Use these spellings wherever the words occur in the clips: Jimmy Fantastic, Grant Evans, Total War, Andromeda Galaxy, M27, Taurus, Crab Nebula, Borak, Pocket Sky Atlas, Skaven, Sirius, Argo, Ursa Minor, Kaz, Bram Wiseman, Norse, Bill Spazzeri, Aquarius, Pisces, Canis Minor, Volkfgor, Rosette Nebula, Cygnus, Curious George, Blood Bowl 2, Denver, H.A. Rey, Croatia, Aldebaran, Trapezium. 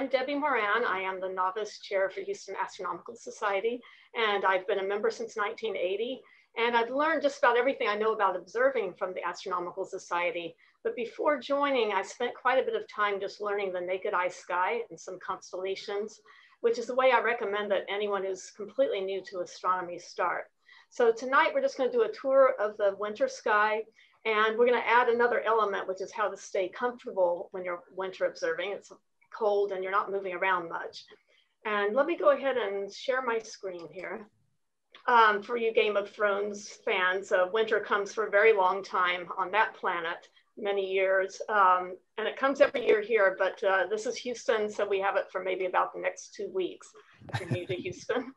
I'm Debbie Moran. I am the novice chair for Houston Astronomical Society, and I've been a member since 1980. And I've learned just about everything I know about observing from the Astronomical Society. But before joining, I spent quite a bit of time just learning the naked eye sky and some constellations, which is the way I recommend that anyone who's completely new to astronomy start. So tonight, we're just going to do a tour of the winter sky, and we're going to add another element, which is how to stay comfortable when you're winter observing. It's cold and you're not moving around much. And let me go ahead and share my screen here. For you Game of Thrones fans, winter comes for a very long time on that planet, many years. And it comes every year here, but this is Houston, so we have it for maybe about the next 2 weeks if you're new to Houston.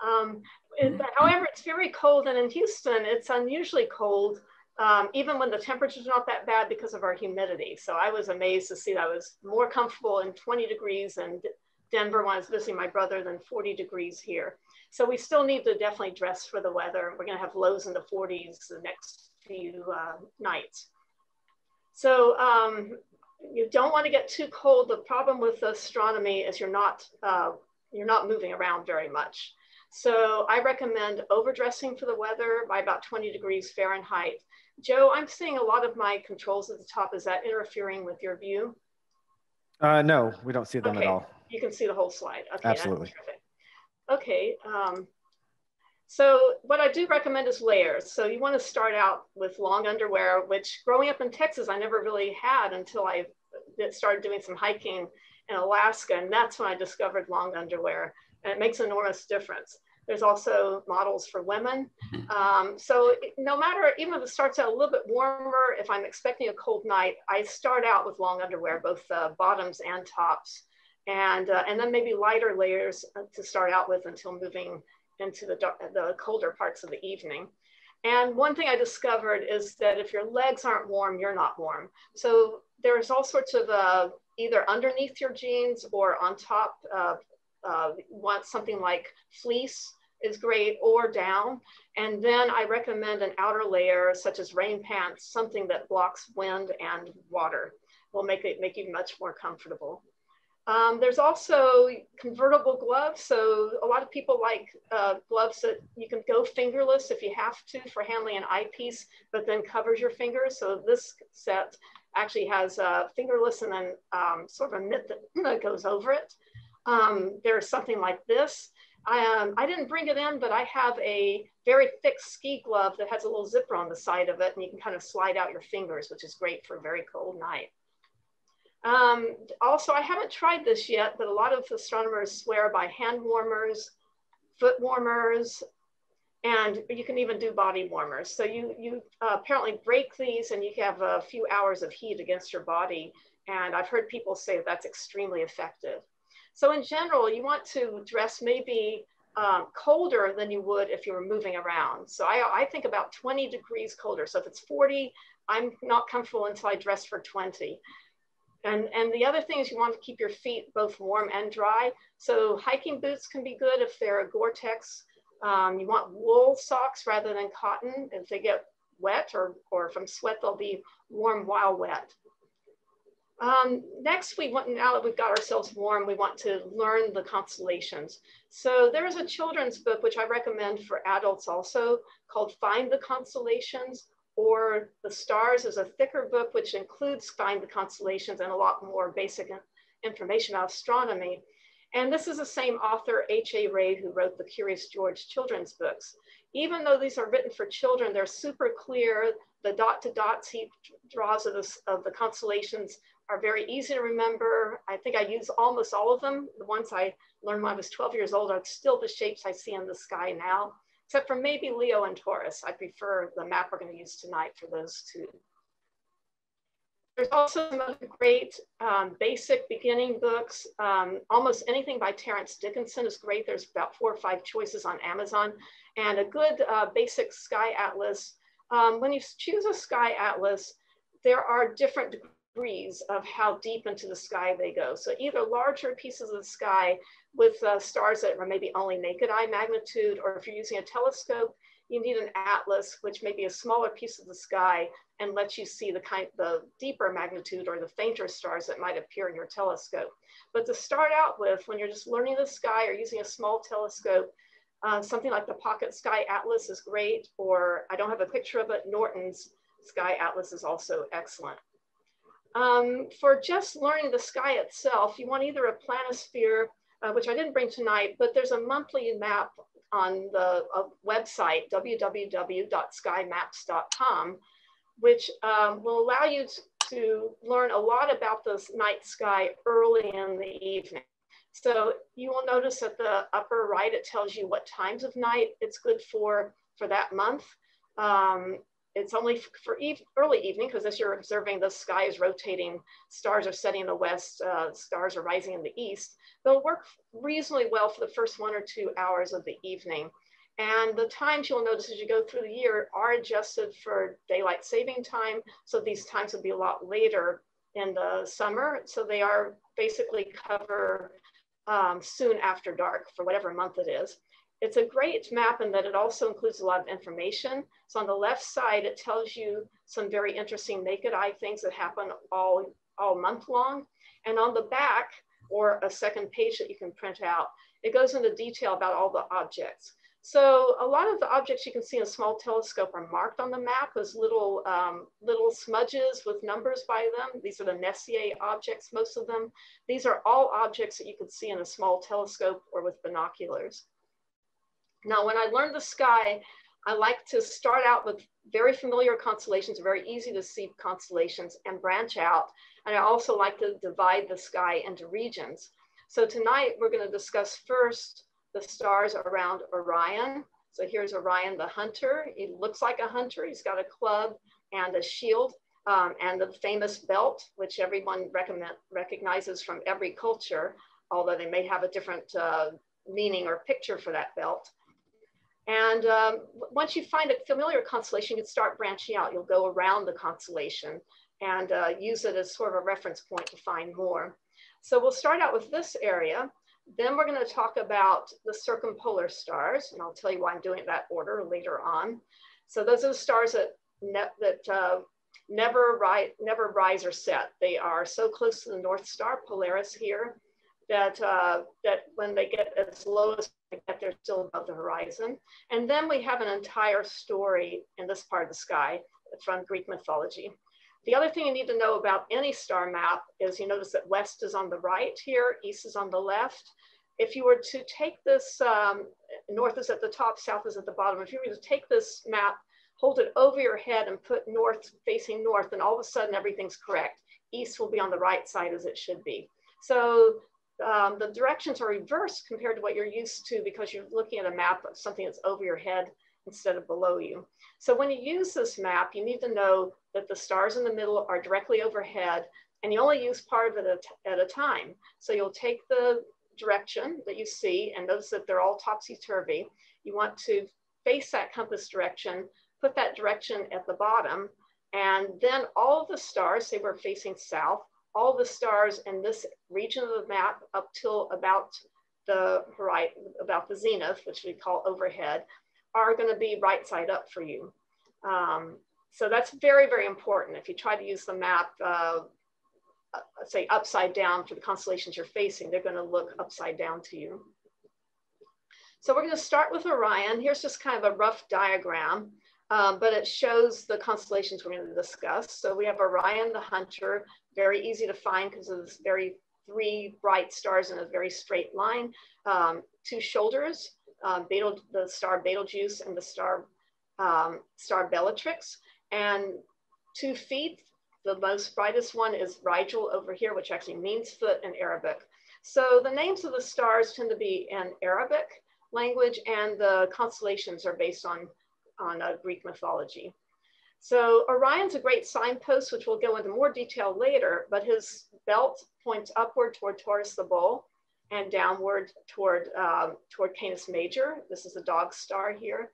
However, it's very cold, and in Houston, it's unusually cold, even when the temperature's not that bad because of our humidity. So I was amazed to see that I was more comfortable in 20 degrees in Denver when I was visiting my brother than 40 degrees here. So we still need to definitely dress for the weather. We're going to have lows in the 40s the next few nights. So you don't want to get too cold. The problem with astronomy is you're not moving around very much. So I recommend overdressing for the weather by about 20 degrees Fahrenheit. Joe, I'm seeing a lot of my controls at the top. Is that interfering with your view? No, we don't see them at all. You can see the whole slide. Okay, absolutely. That's terrific. Okay, so what I do recommend is layers. So you want to start out with long underwear, which growing up in Texas, I never really had until I started doing some hiking in Alaska. And that's when I discovered long underwear. And it makes an enormous difference. There's also models for women. So no matter, even if it starts out a little bit warmer, if I'm expecting a cold night, I start out with long underwear, both bottoms and tops. And then maybe lighter layers to start out with until moving into the colder parts of the evening. And one thing I discovered is that if your legs aren't warm, you're not warm. So there's all sorts of either underneath your jeans or on top, want something like fleece is great, or down. And then I recommend an outer layer such as rain pants, something that blocks wind and water will make you much more comfortable. There's also convertible gloves. So a lot of people like gloves that you can go fingerless if you have to for handling an eyepiece, but then covers your fingers. So this set actually has fingerless and then sort of a mitt that goes over it. There's something like this. I didn't bring it in, but I have a very thick ski glove that has a little zipper on the side of it, and you can kind of slide out your fingers, which is great for a very cold night. Also, I haven't tried this yet, but a lot of astronomers swear by hand warmers, foot warmers, and you can even do body warmers. So you apparently break these and you have a few hours of heat against your body. And I've heard people say that's extremely effective. So in general, you want to dress maybe colder than you would if you were moving around. So I think about 20 degrees colder. So if it's 40, I'm not comfortable until I dress for 20. And the other thing is you want to keep your feet both warm and dry. So hiking boots can be good if they're a Gore-Tex. You want wool socks rather than cotton. If they get wet or from sweat, they'll be warm while wet. Next, now that we've got ourselves warm, we want to learn the constellations. So there is a children's book, which I recommend for adults also, called Find the Constellations, or The Stars is a thicker book, which includes Find the Constellations and a lot more basic information about astronomy. And this is the same author, H.A. Rey, who wrote the Curious George children's books. Even though these are written for children, they're super clear. The dot-to-dots he draws of the constellations are very easy to remember. I think I use almost all of them. The ones I learned when I was 12 years old are still the shapes I see in the sky now, except for maybe Leo and Taurus. I prefer the map we're going to use tonight for those two. There's also some other great basic beginning books. Almost anything by Terence Dickinson is great. There's about 4 or 5 choices on Amazon. And a good basic sky atlas. When you choose a sky atlas, there are different degrees of how deep into the sky they go. So either larger pieces of the sky with stars that are maybe only naked eye magnitude, or if you're using a telescope, you need an atlas, which may be a smaller piece of the sky and lets you see the deeper magnitude or the fainter stars that might appear in your telescope. But to start out with, when you're just learning the sky or using a small telescope, something like the Pocket Sky Atlas is great, or I don't have a picture of it, Norton's Sky Atlas is also excellent. For just learning the sky itself, you want either a planisphere, which I didn't bring tonight, but there's a monthly map on the website, www.skymaps.com, which will allow you to learn a lot about the night sky early in the evening. So you will notice at the upper right, it tells you what times of night it's good for that month. It's only for early evening, because as you're observing, the sky is rotating, stars are setting in the west, stars are rising in the east. They'll work reasonably well for the first 1 or 2 hours of the evening. And the times you'll notice as you go through the year are adjusted for daylight saving time. So these times will be a lot later in the summer. So they are basically cover soon after dark for whatever month it is. It's a great map in that it also includes a lot of information. So on the left side, it tells you some very interesting naked eye things that happen all month long. And on the back, or a second page that you can print out, it goes into detail about all the objects. So a lot of the objects you can see in a small telescope are marked on the map as little smudges with numbers by them. These are the Nessier objects, most of them. These are all objects that you can see in a small telescope or with binoculars. Now, when I learned the sky, I like to start out with very familiar constellations, very easy to see constellations, and branch out. And I also like to divide the sky into regions. So tonight we're going to discuss first the stars around Orion. So here's Orion the hunter. He looks like a hunter. He's got a club and a shield and the famous belt, which everyone recognizes from every culture, although they may have a different meaning or picture for that belt. And once you find a familiar constellation, you can start branching out. You'll go around the constellation and use it as sort of a reference point to find more. So we'll start out with this area. Then we're going to talk about the circumpolar stars, and I'll tell you why I'm doing that order later on. So those are the stars that never rise or set. They are so close to the North Star, Polaris here, that when they get as low as they get, they're still above the horizon. And then we have an entire story in this part of the sky from Greek mythology. The other thing you need to know about any star map is you notice that west is on the right here, east is on the left. If you were to take this, north is at the top, south is at the bottom. If you were to take this map, hold it over your head and put north facing north, and all of a sudden everything's correct. East will be on the right side as it should be. So the directions are reversed compared to what you're used to because you're looking at a map of something that's over your head instead of below you. So when you use this map, you need to know that the stars in the middle are directly overhead, and you only use part of it at a time. So you'll take the direction that you see and notice that they're all topsy-turvy. You want to face that compass direction, put that direction at the bottom, and then all the stars, say we're facing south, all the stars in this region of the map up till about the horizon, about the zenith, which we call overhead, are going to be right side up for you. So that's very, very important. If you try to use the map, say upside down for the constellations you're facing, they're going to look upside down to you. So we're going to start with Orion. Here's just kind of a rough diagram, but it shows the constellations we're going to discuss. So we have Orion the hunter, very easy to find because of this three bright stars in a very straight line, two shoulders, the star Betelgeuse and the star Bellatrix, and 2 feet. The most brightest one is Rigel over here, which actually means foot in Arabic. So the names of the stars tend to be in Arabic language, and the constellations are based on Greek mythology. So Orion's a great signpost, which we'll go into more detail later, but his belt points upward toward Taurus the bull and downward toward Canis Major. This is the dog star here.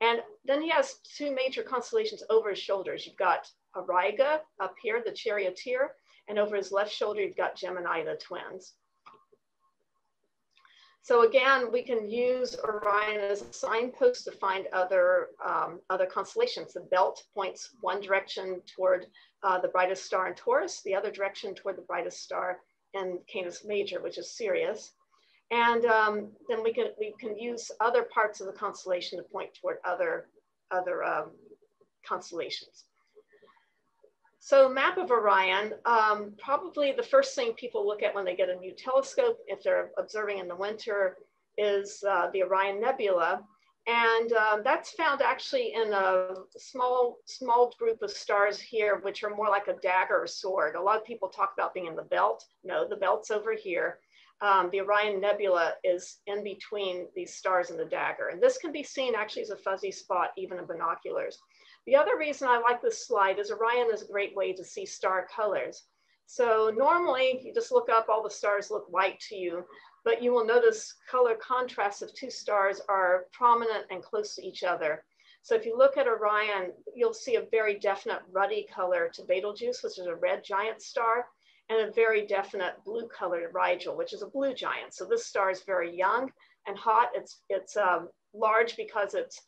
And then he has two major constellations over his shoulders. You've got Auriga up here, the charioteer, and over his left shoulder, you've got Gemini, the twins. So again, we can use Orion as a signpost to find other, other constellations. The belt points one direction toward the brightest star in Taurus, the other direction toward the brightest star in Canis Major, which is Sirius. And then we can use other parts of the constellation to point toward other constellations. So map of Orion, probably the first thing people look at when they get a new telescope, if they're observing in the winter, is the Orion Nebula. And that's found actually in a small group of stars here, which are more like a dagger or sword. A lot of people talk about being in the belt. No, the belt's over here. The Orion Nebula is in between these stars and the dagger. And this can be seen actually as a fuzzy spot, even in binoculars. The other reason I like this slide is Orion is a great way to see star colors. So normally you just look up, all the stars look white to you, but you will notice color contrasts if two stars are prominent and close to each other. So if you look at Orion, you'll see a very definite ruddy color to Betelgeuse, which is a red giant star, and a very definite blue color to Rigel, which is a blue giant. So this star is very young and hot. It's large because it's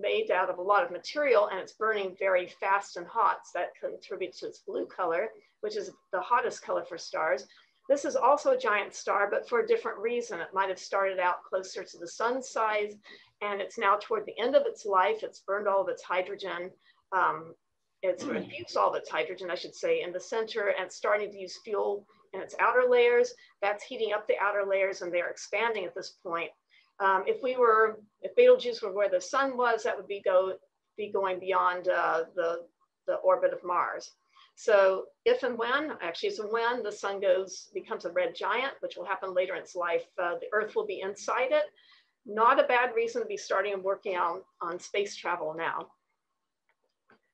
made out of a lot of material, and it's burning very fast and hot, so that contributes to its blue color, which is the hottest color for stars. This is also a giant star, but for a different reason. It might have started out closer to the sun's size, and it's now toward the end of its life. It's burned all of its hydrogen. It's reduced all of its hydrogen, I should say, in the center, and it's starting to use fuel in its outer layers. That's heating up the outer layers, and they're expanding at this point. If Betelgeuse were where the sun was, that would be going beyond the orbit of Mars. So if and when, actually it's when, the sun becomes a red giant, which will happen later in its life, the Earth will be inside it. Not a bad reason to be starting and working out on space travel now.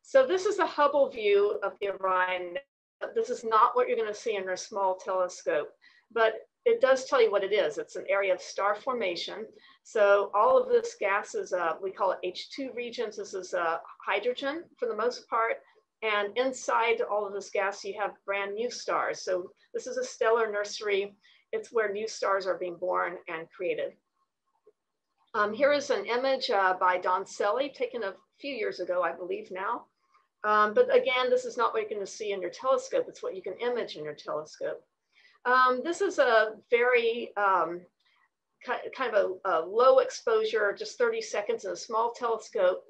So this is the Hubble view of the Orion. This is not what you're gonna see in your small telescope, but it does tell you what it is. It's an area of star formation. So all of this gas is, we call it H2 regions. This is hydrogen for the most part. And inside all of this gas, you have brand new stars. So this is a stellar nursery. It's where new stars are being born and created. Here is an image by Don Selly, taken a few years ago, I believe now. But again, this is not what you're gonna see in your telescope. It's what you can image in your telescope. This is a very kind of a low exposure, just 30 seconds in a small telescope.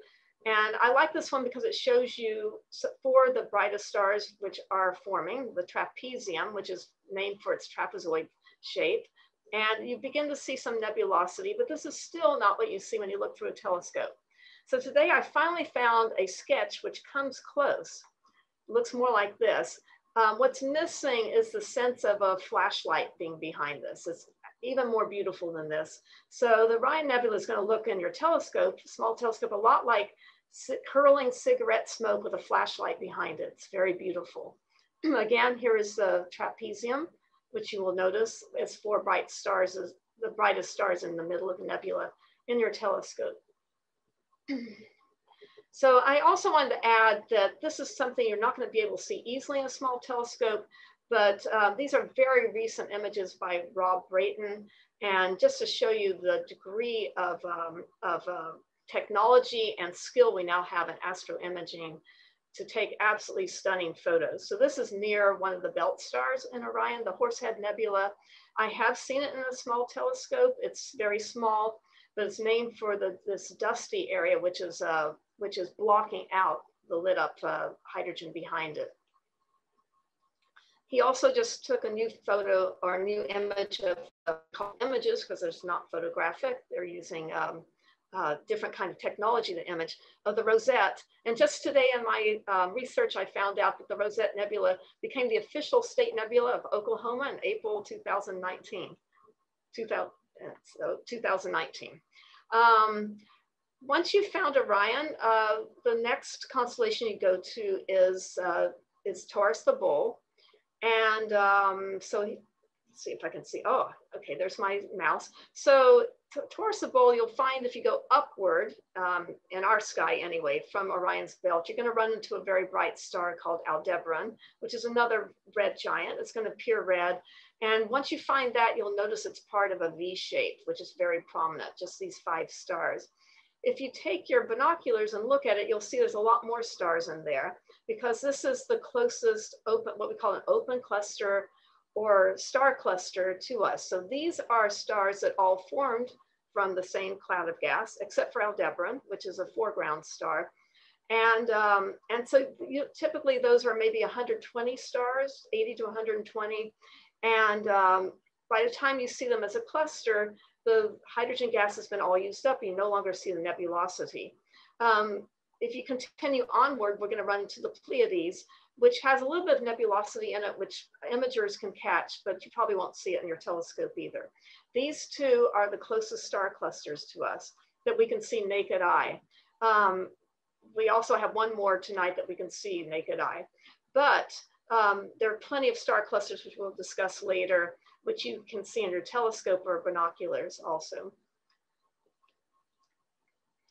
And I like this one because it shows you four of the brightest stars which are forming, the trapezium, which is named for its trapezoid shape. And you begin to see some nebulosity, but this is still not what you see when you look through a telescope. So today I finally found a sketch which comes close. It looks more like this. What's missing is the sense of a flashlight being behind this. It's even more beautiful than this. So the Orion Nebula is going to look in your telescope, small telescope, a lot like curling cigarette smoke with a flashlight behind it. It's very beautiful. Again, here is the trapezium, which you will notice is four bright stars, the brightest stars in the middle of the nebula in your telescope. So I also wanted to add that this is something you're not going to be able to see easily in a small telescope, but these are very recent images by Rob Brayton. And just to show you the degree of technology and skill we now have in astroimaging to take absolutely stunning photos. So this is near one of the belt stars in Orion, the Horsehead Nebula. I have seen it in a small telescope. It's very small, but it's named for this dusty area, which is blocking out the lit up hydrogen behind it. He also just took a new photo or a new image of images, because it's not photographic. They're using different kind of technology to image, of the Rosette. And just today in my research, I found out that the Rosette Nebula became the official state nebula of Oklahoma in April 2019. Once you've found Orion, the next constellation you go to is Taurus the Bull. And so Let's see if I can see. Oh, okay, there's my mouse. So towards the bowl, you'll find if you go upward, in our sky anyway, from Orion's belt, you're gonna run into a very bright star called Aldebaran, which is another red giant. It's gonna appear red. And once you find that, you'll notice it's part of a V shape, which is very prominent, just these 5 stars. If you take your binoculars and look at it, you'll see there's a lot more stars in there because this is the closest open, what we call an open cluster or star cluster to us. So these are stars that all formed from the same cloud of gas, except for Aldebaran, which is a foreground star. And so typically those are maybe 120 stars, 80 to 120. And by the time you see them as a cluster, the hydrogen gas has been all used up. You no longer see the nebulosity. If you continue onward, we're going to run into the Pleiades, which has a little bit of nebulosity in it, which imagers can catch, but you probably won't see it in your telescope either. These two are the closest star clusters to us that we can see naked eye. We also have one more tonight that we can see naked eye, but there are plenty of star clusters, which we'll discuss later, which you can see in your telescope or binoculars also.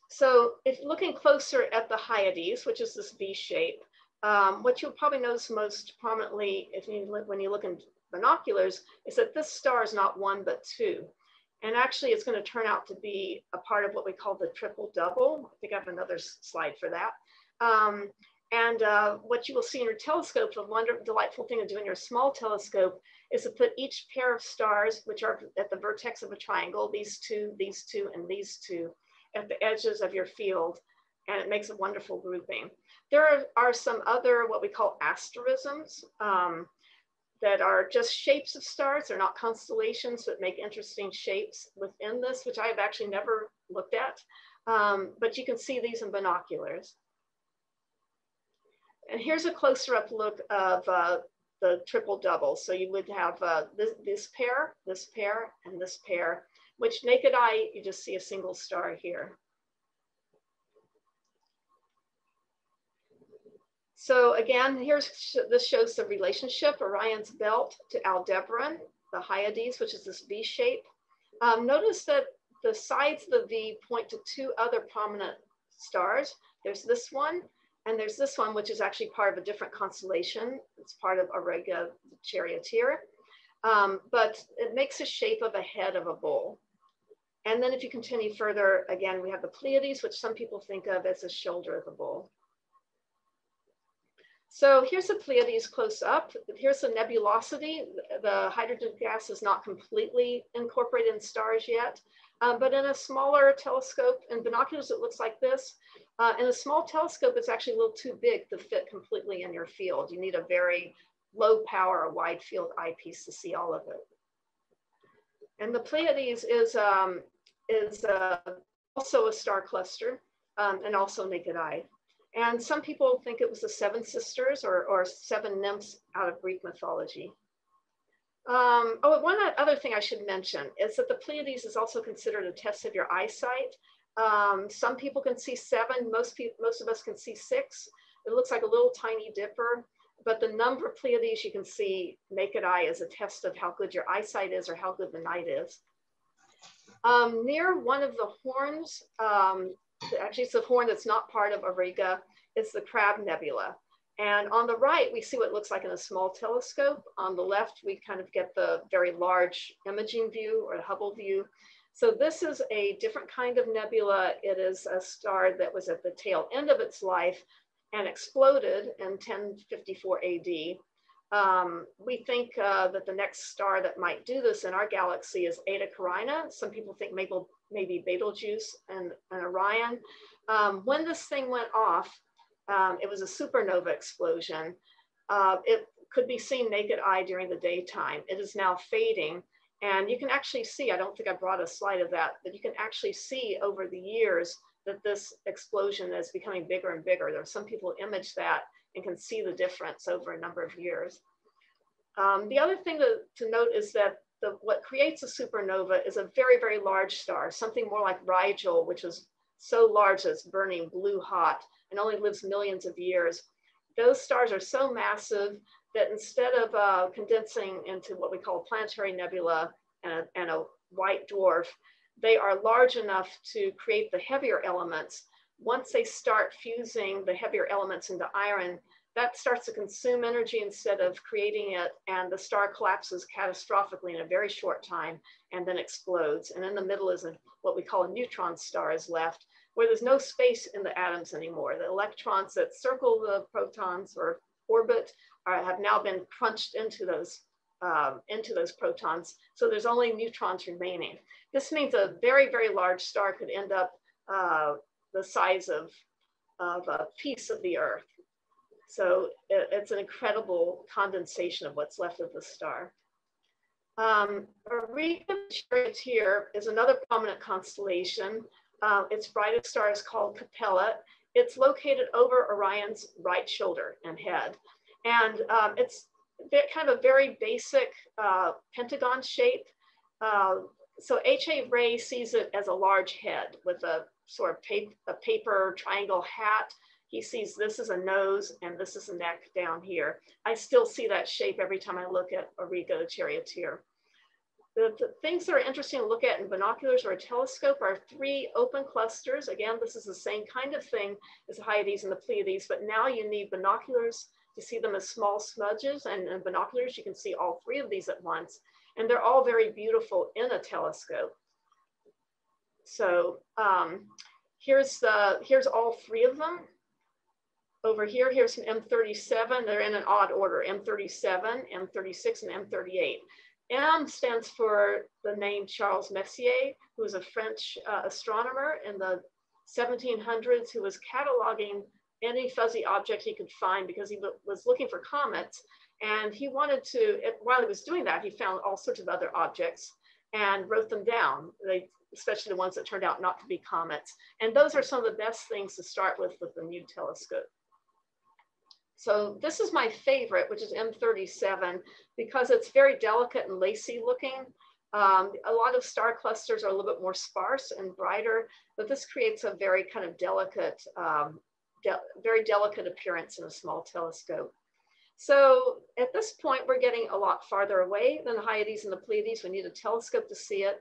So if looking closer at the Hyades, which is this V shape, what you'll probably notice most prominently if you look, when you look in binoculars, is that this star is not one, but two. And actually it's going to turn out to be a part of what we call the triple double. I think I have another slide for that. What you will see in your telescope, the wonderful, delightful thing to do in your small telescope is to put each pair of stars, which are at the vertex of a triangle, these two, and these two, at the edges of your field, and it makes a wonderful grouping. There are some other, what we call asterisms, that are just shapes of stars. They're not constellations, but make interesting shapes within this, which I've actually never looked at, but you can see these in binoculars. And here's a closer up look of the triple double. So you would have this pair, and this pair, which naked eye, you just see a single star here. So again, this shows the relationship, Orion's belt to Aldebaran, the Hyades, which is this V shape. Notice that the sides of the V point to two other prominent stars. There's this one, and there's this one, which is actually part of a different constellation. It's part of Auriga, the charioteer, but it makes the shape of a head of a bull. And then if you continue further, again, we have the Pleiades, which some people think of as the shoulder of the bull. So here's the Pleiades close up. Here's the nebulosity. The hydrogen gas is not completely incorporated in stars yet, but in a smaller telescope, in binoculars, it looks like this. In a small telescope, it's actually a little too big to fit completely in your field. You need a very low power, wide field eyepiece to see all of it. And the Pleiades is also a star cluster and also naked eye. And some people think it was the 7 sisters or 7 nymphs out of Greek mythology. One other thing I should mention is that the Pleiades is also considered a test of your eyesight. Some people can see 7, most of us can see 6. It looks like a little tiny dipper, but the number of Pleiades you can see naked eye is a test of how good your eyesight is or how good the night is. Near one of the horns, actually it's a horn that's not part of Auriga, it's the Crab Nebula. And on the right, we see what it looks like in a small telescope. On the left, we kind of get the very large imaging view or the Hubble view. So this is a different kind of nebula. It is a star that was at the tail end of its life and exploded in 1054 AD. We think that the next star that might do this in our galaxy is Eta Carina. Some people think maybe Betelgeuse and Orion. When this thing went off, it was a supernova explosion. It could be seen naked eye during the daytime. It is now fading. And you can actually see, I don't think I brought a slide of that, but you can actually see over the years that this explosion is becoming bigger and bigger. There are some people who image that and can see the difference over a number of years. The other thing to note is that what creates a supernova is a very, very large star, something more like Rigel, which is so large that it's burning blue hot and only lives millions of years. Those stars are so massive that instead of condensing into what we call planetary nebula and a white dwarf, they are large enough to create the heavier elements. Once they start fusing the heavier elements into iron, that starts to consume energy instead of creating it, and the star collapses catastrophically in a very short time and then explodes. And in the middle is what we call a neutron star is left, where there's no space in the atoms anymore. The electrons that circle the protons or orbit have now been crunched into those protons. So there's only neutrons remaining. This means a very, very large star could end up the size of a piece of the Earth. So it's an incredible condensation of what's left of the star. Auriga here is another prominent constellation. Its brightest star is called Capella. It's located over Orion's right shoulder and head. And it's kind of a very basic pentagon shape. So H.A. Rey sees it as a large head with a sort of paper triangle hat. He sees this is a nose and this is a neck down here. I still see that shape every time I look at Auriga the charioteer. The things that are interesting to look at in binoculars or a telescope are three open clusters. Again, this is the same kind of thing as the Hyades and the Pleiades, but now you need binoculars to see them as small smudges, and in binoculars you can see all three of these at once, and they're all very beautiful in a telescope. So here's all three of them. Over here, here's an M37. They're in an odd order, M37, M36, and M38. M stands for the name Charles Messier, who was a French astronomer in the 1700s, who was cataloging any fuzzy object he could find because he was looking for comets. And he wanted to, while he was doing that, he found all sorts of other objects and wrote them down. Especially the ones that turned out not to be comets. And those are some of the best things to start with the new telescope. So this is my favorite, which is M37, because it's very delicate and lacy looking. A lot of star clusters are a little bit more sparse and brighter, but this creates a very kind of delicate, very delicate appearance in a small telescope. So at this point, we're getting a lot farther away than the Hyades and the Pleiades. We need a telescope to see it.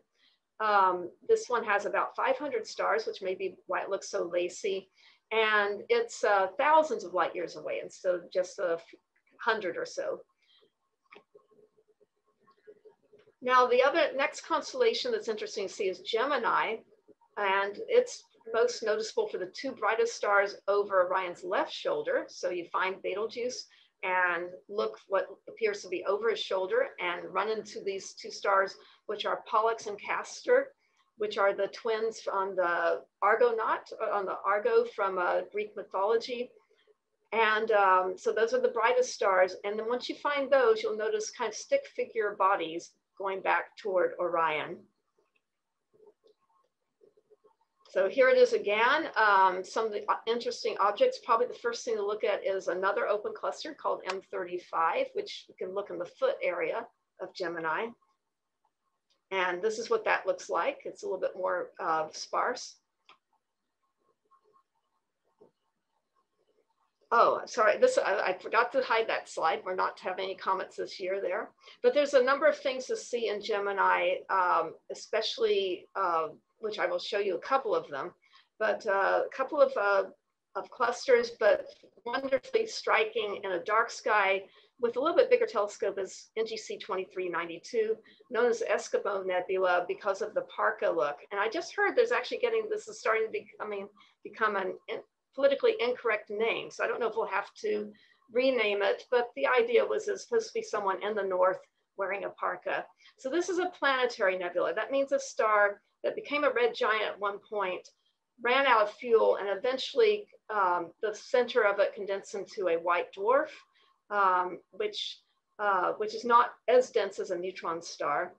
This one has about 500 stars, which may be why it looks so lacy. And it's thousands of light years away, and so just a 100 or so. Now, the other next constellation that's interesting to see is Gemini, and it's most noticeable for the two brightest stars over Orion's left shoulder. So you find Betelgeuse and look what appears to be over his shoulder and run into these two stars, which are Pollux and Castor, which are the twins on the Argonaut, on the Argo from Greek mythology. And so those are the brightest stars. And then once you find those, you'll notice kind of stick figure bodies going back toward Orion. So here it is again, some of the interesting objects. Probably the first thing to look at is another open cluster called M35, which you can look in the foot area of Gemini. And this is what that looks like. It's a little bit more sparse. Oh, sorry, I forgot to hide that slide. We're not having any comments this year there. But there's a number of things to see in Gemini, especially which I will show you a couple of them, but a couple of clusters, but wonderfully striking in a dark sky with a little bit bigger telescope is NGC 2392, known as Eskimo Nebula because of the parka look. And I just heard there's actually getting, this is starting to become an politically incorrect name. So I don't know if we'll have to rename it, but the idea was it's supposed to be someone in the north wearing a parka. So this is a planetary nebula. That means a star that became a red giant at one point, ran out of fuel, and eventually the center of it condensed into a white dwarf, which is not as dense as a neutron star.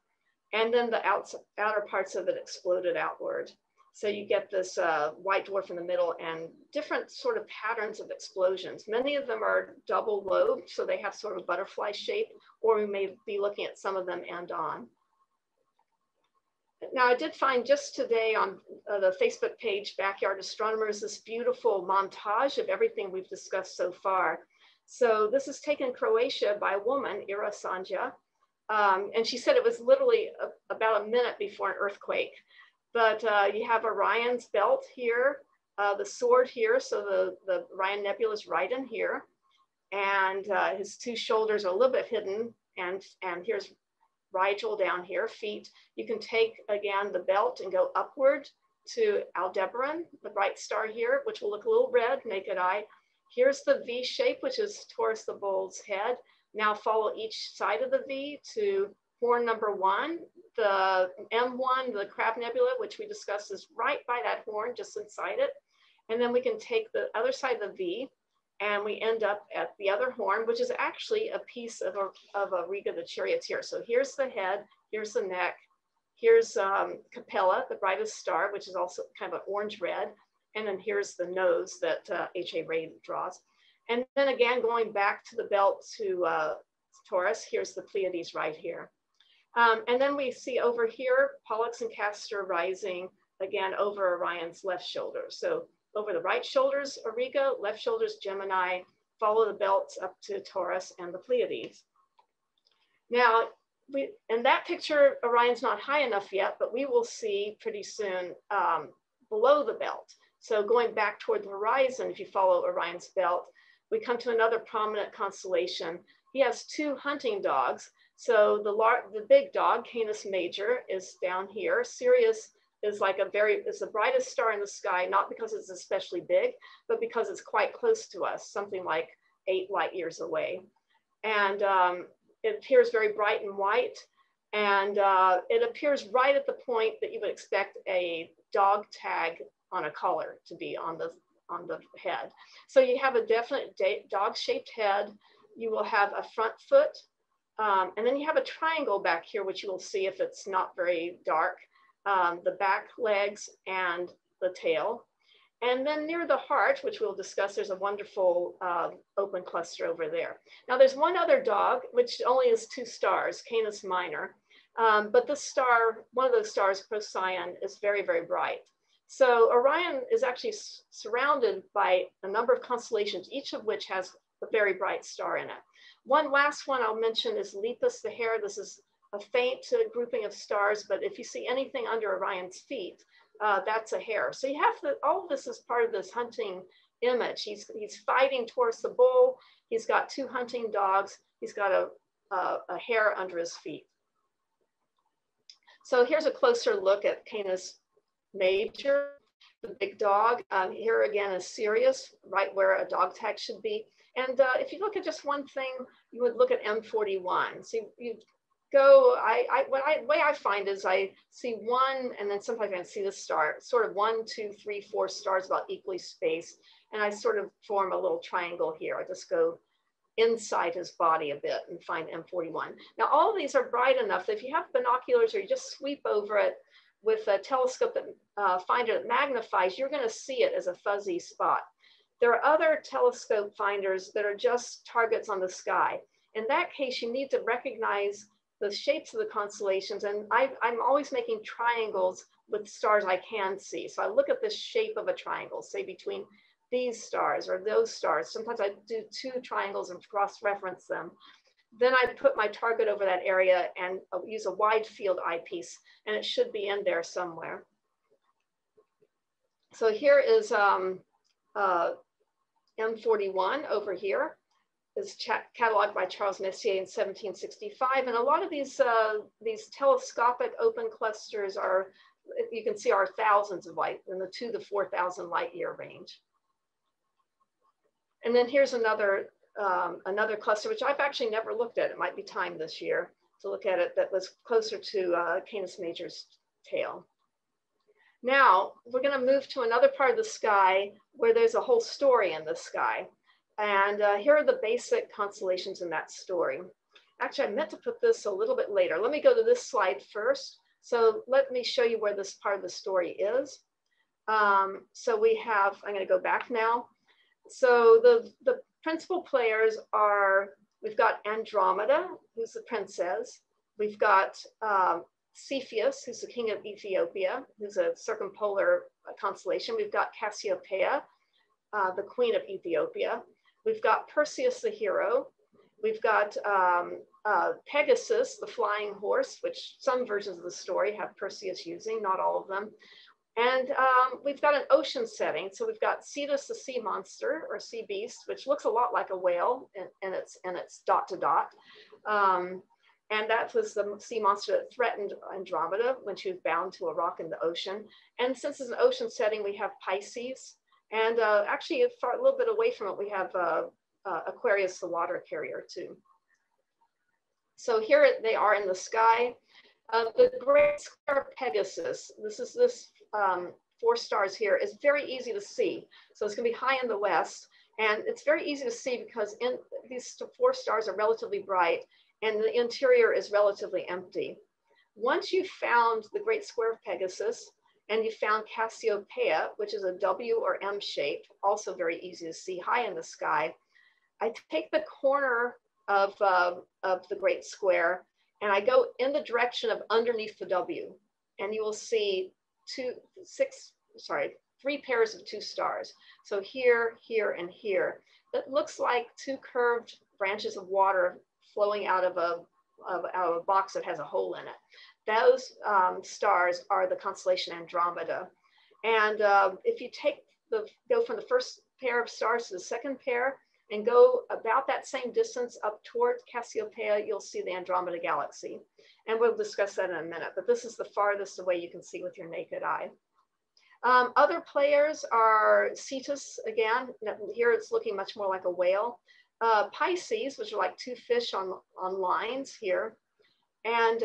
And then the outer parts of it exploded outward. So you get this white dwarf in the middle and different sort of patterns of explosions. Many of them are double lobed, so they have sort of a butterfly shape, or we may be looking at some of them end on. Now, I did find just today on the Facebook page, Backyard Astronomers, this beautiful montage of everything we've discussed so far. So this is taken in Croatia by a woman, Ira Sanja, and she said it was literally about a minute before an earthquake. But you have Orion's belt here, the sword here, so the Orion Nebula is right in here, and his two shoulders are a little bit hidden, and here's Rigel down here, feet. You can take, again, the belt and go upward to Aldebaran, the bright star here, which will look a little red, naked eye. Here's the V shape, which is Taurus the bull's head. Now follow each side of the V to horn number one, the M1, the Crab Nebula, which we discussed is right by that horn, just inside it. And then we can take the other side of the V and we end up at the other horn, which is actually a piece of Auriga the charioteer. So here's the head, here's the neck, here's Capella, the brightest star, which is also kind of an orange red. And then here's the nose that H.A. Rey draws. And then again, going back to the belt to Taurus, here's the Pleiades right here. And then we see over here, Pollux and Castor rising again over Orion's left shoulder. So over the right shoulders, Auriga, left shoulders, Gemini, follow the belts up to Taurus and the Pleiades. Now, in that picture, Orion's not high enough yet, but we will see pretty soon below the belt. So going back toward the horizon, if you follow Orion's belt, we come to another prominent constellation. He has two hunting dogs. So the big dog, Canis Major, is down here. Sirius is like is the brightest star in the sky, not because it's especially big, but because it's quite close to us, something like 8 light years away. And it appears very bright and white. And it appears right at the point that you would expect a dog tag on a collar to be on the head. So you have a definite dog-shaped head. You will have a front foot. And then you have a triangle back here, which you will see if it's not very dark, the back legs and the tail. And then near the heart, which we'll discuss, there's a wonderful open cluster over there. Now there's one other dog, which only has 2 stars, Canis Minor. But this star, one of those stars, Procyon, is very, very bright. So Orion is actually surrounded by a number of constellations, each of which has a very bright star in it. One last one I'll mention is Lepus the Hare. This is a faint grouping of stars, but if you see anything under Orion's feet, that's a hare. So you have all of this is part of this hunting image. He's fighting towards the bull. He's got 2 hunting dogs. He's got a hare under his feet. So here's a closer look at Canis Major, the big dog. Here again is Sirius, right where a dog tag should be. And if you look at just one thing, you would look at M41. So you go, the way I find is I see one, and then sometimes I see the star, sort of 1, 2, 3, 4 stars about equally spaced. And I sort of form a little triangle here. I just go inside his body a bit and find M41. Now, all of these are bright enough that if you have binoculars or you just sweep over it, with a telescope that finder that magnifies, you're going to see it as a fuzzy spot. There are other telescope finders that are just targets on the sky. In that case, you need to recognize the shapes of the constellations. And I'm always making triangles with stars I can see. So I look at the shape of a triangle, say between these stars or those stars. Sometimes I do 2 triangles and cross-reference them. Then I put my target over that area and use a wide field eyepiece, and it should be in there somewhere. So here is M41 over here. It's cataloged by Charles Messier in 1765. And a lot of these telescopic open clusters are, you can see, are thousands of light, in the 2,000 to 4,000 light year range. And then here's another cluster, which I've actually never looked at. It might be time this year to look at it, that was closer to Canis Major's tail. Now, we're gonna move to another part of the sky where there's a whole story in the sky. And here are the basic constellations in that story. Actually, I meant to put this a little bit later. Let me go to this slide first. So let me show you where this part of the story is. So we have, I'm gonna go back now. So the principal players are, we've got Andromeda, who's the princess. We've got Cepheus, who's the king of Ethiopia, who's a circumpolar constellation. We've got Cassiopeia, the queen of Ethiopia. We've got Perseus, the hero. We've got Pegasus, the flying horse, which some versions of the story have Perseus using, not all of them. And we've got an ocean setting. So we've got Cetus, the sea monster or sea beast, which looks a lot like a whale and it's dot to dot. And that was the sea monster that threatened Andromeda when she was bound to a rock in the ocean. And since it's an ocean setting, we have Pisces. And actually, a little bit away from it, we have Aquarius, the water carrier, too. So here they are in the sky. The Great Square of Pegasus, this 4 stars here, is very easy to see. So it's going to be high in the west. And it's very easy to see because these 4 stars are relatively bright, and the interior is relatively empty. Once you've found the Great Square of Pegasus, and you found Cassiopeia, which is a W or M shape, also very easy to see, high in the sky, I take the corner of the Great Square, and I go in the direction of underneath the W, and you will see 3 pairs of 2 stars. So here, here, and here. That looks like 2 curved branches of water flowing out of a box that has a hole in it. Those stars are the constellation Andromeda. And if you go from the first pair of stars to the second pair and go about that same distance up toward Cassiopeia, you'll see the Andromeda galaxy. And we'll discuss that in a minute, but this is the farthest away you can see with your naked eye. Other players are Cetus again. Here it's looking much more like a whale. Pisces, which are like 2 fish on lines here. And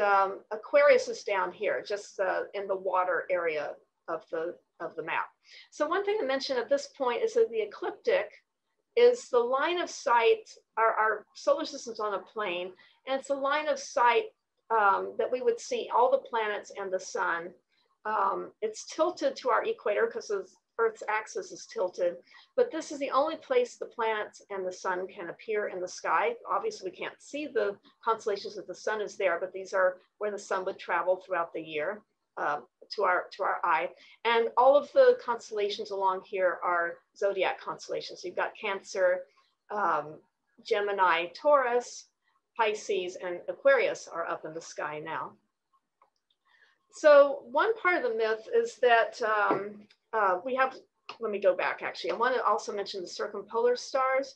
Aquarius is down here, just in the water area of the map. So one thing to mention at this point is that the ecliptic is the line of sight, our solar system's on a plane, and it's the line of sight that we would see all the planets and the sun. It's tilted to our equator because of Earth's axis is tilted, but this is the only place the planets and the sun can appear in the sky. Obviously, we can't see the constellations that the sun is there, but these are where the sun would travel throughout the year to our eye. And all of the constellations along here are zodiac constellations. So you've got Cancer, Gemini, Taurus, Pisces, and Aquarius are up in the sky now. So one part of the myth is that let me go back actually. I want to also mention the circumpolar stars.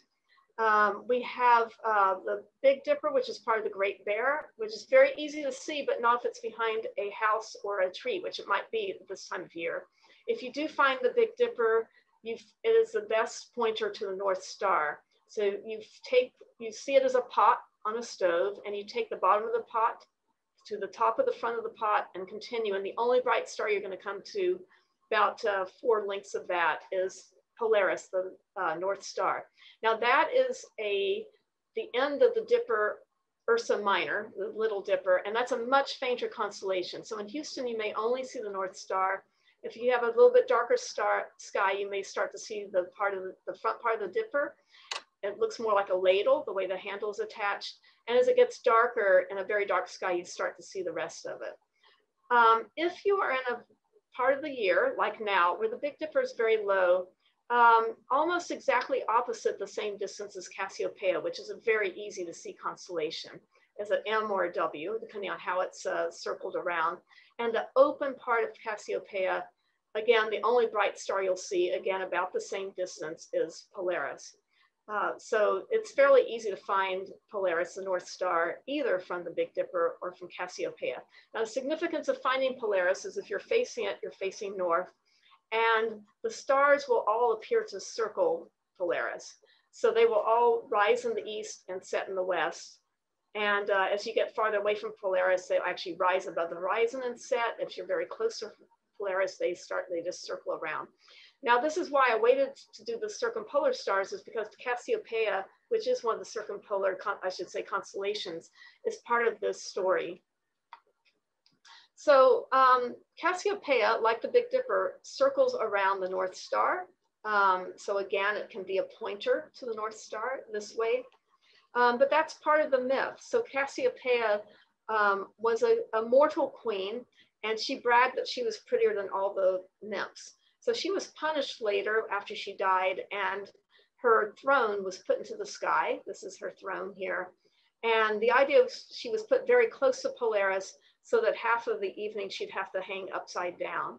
We have the Big Dipper, which is part of the Great Bear, which is very easy to see, but not if it's behind a house or a tree, which it might be at this time of year. If you do find the Big Dipper, it is the best pointer to the North Star. So you see it as a pot on a stove, and you take the bottom of the pot to the top of the front of the pot and continue. And the only bright star you're going to come to about 4 lengths of that is Polaris, the North Star. Now that is the end of the Dipper Ursa Minor, the Little Dipper, and that's a much fainter constellation. So in Houston, you may only see the North Star. If you have a little bit darker sky, you may start to see the front part of the Dipper. It looks more like a ladle, the way the handle is attached. And as it gets darker in a very dark sky, you start to see the rest of it. If you are in a part of the year, like now, where the Big Dipper is very low, almost exactly opposite the same distance as Cassiopeia, which is a very easy to see constellation, as an M or a W, depending on how it's circled around. And the open part of Cassiopeia, again, the only bright star you'll see, again, about the same distance, is Polaris. So it's fairly easy to find Polaris, the North Star, either from the Big Dipper or from Cassiopeia. Now, the significance of finding Polaris is if you're facing it, you're facing north, and the stars will all appear to circle Polaris. So they will all rise in the east and set in the west. And as you get farther away from Polaris, they actually rise above the horizon and set. If you're very close to Polaris, they just circle around. Now, this is why I waited to do the circumpolar stars, is because Cassiopeia, which is one of the circumpolar, constellations, is part of this story. So Cassiopeia, like the Big Dipper, circles around the North Star. So again, it can be a pointer to the North Star this way, but that's part of the myth. So Cassiopeia was a mortal queen, and she bragged that she was prettier than all the nymphs. So she was punished later after she died, and her throne was put into the sky. This is her throne here. And the idea was she was put very close to Polaris so that half of the evening she'd have to hang upside down.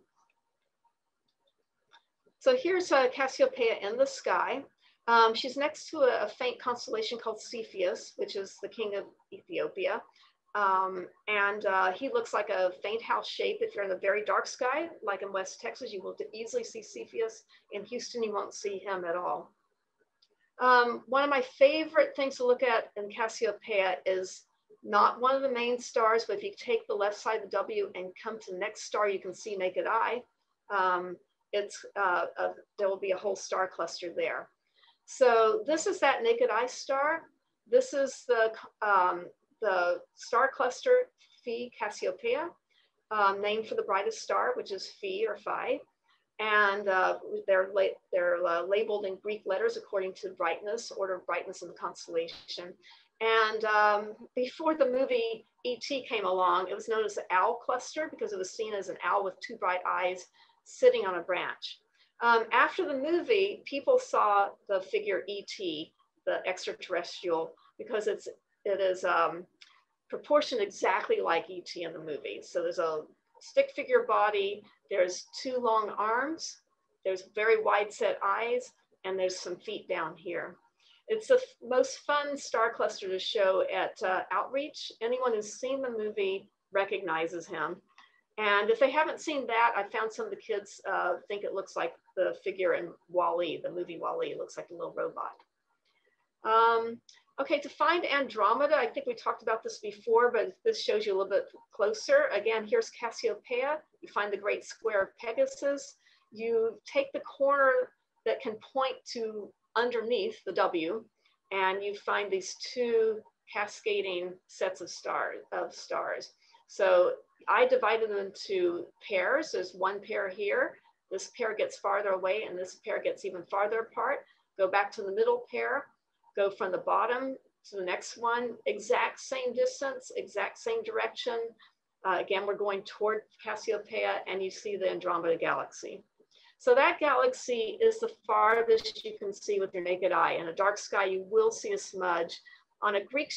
So here's Cassiopeia in the sky. She's next to a faint constellation called Cepheus, which is the king of Ethiopia. He looks like a faint house shape. If you're in a very dark sky, like in West Texas, you will easily see Cepheus. In Houston, you won't see him at all. One of my favorite things to look at in Cassiopeia is not one of the main stars, but if you take the left side of the W and come to the next star, you can see Naked Eye. There will be a whole star cluster there. So this is that Naked Eye star. This is the star cluster Phi Cassiopeia, named for the brightest star, which is Phi or Phi. And they're labeled in Greek letters according to brightness, order of brightness in the constellation. And before the movie E.T. came along, it was known as the owl cluster because it was seen as an owl with two bright eyes sitting on a branch. After the movie, people saw the figure E.T., the extraterrestrial, because it is proportioned exactly like E.T. in the movie. So there's a stick figure body, there's two long arms, there's very wide set eyes, and there's some feet down here. It's the most fun star cluster to show at Outreach. Anyone who's seen the movie recognizes him. And if they haven't seen that, I found some of the kids think it looks like the figure in WALL-E, the movie WALL-E. It looks like a little robot. Okay, to find Andromeda, I think we talked about this before, but this shows you a little bit closer. Again, here's Cassiopeia. You find the Great Square of Pegasus. You take the corner that can point to underneath the W, and you find these two cascading sets of stars. So I divided them into pairs. There's one pair here. This pair gets farther away, and this pair gets even farther apart. Go back to the middle pair. Go from the bottom to the next one, exact same distance, exact same direction. Again, we're going toward Cassiopeia, and you see the Andromeda galaxy. So that galaxy is the farthest you can see with your naked eye. In a dark sky, you will see a smudge. On a Greek